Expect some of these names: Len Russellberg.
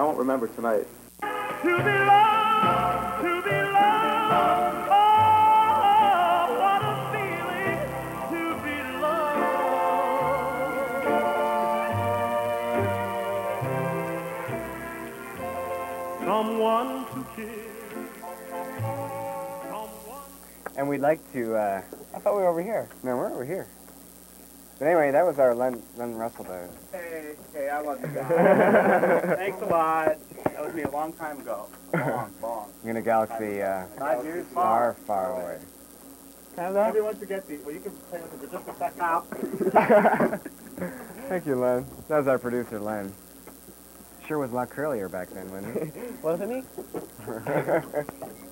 I won't remember tonight. To be loved, to be loved. Oh, what a feeling to be loved. Someone to kiss. Someone. And we'd like to, I thought we were over here. No, we're over here. But anyway, that was our Len Russellberg. Hey, hey, I love you guys. Thanks a lot. That was me a long time ago. Long. In a galaxy 5 years far, far away. Maybe once you get these, well, you can play with them for just a second. Now. Thank you, Len. That was our producer, Len. Sure was a lot curlier back then, wasn't he? Wasn't he?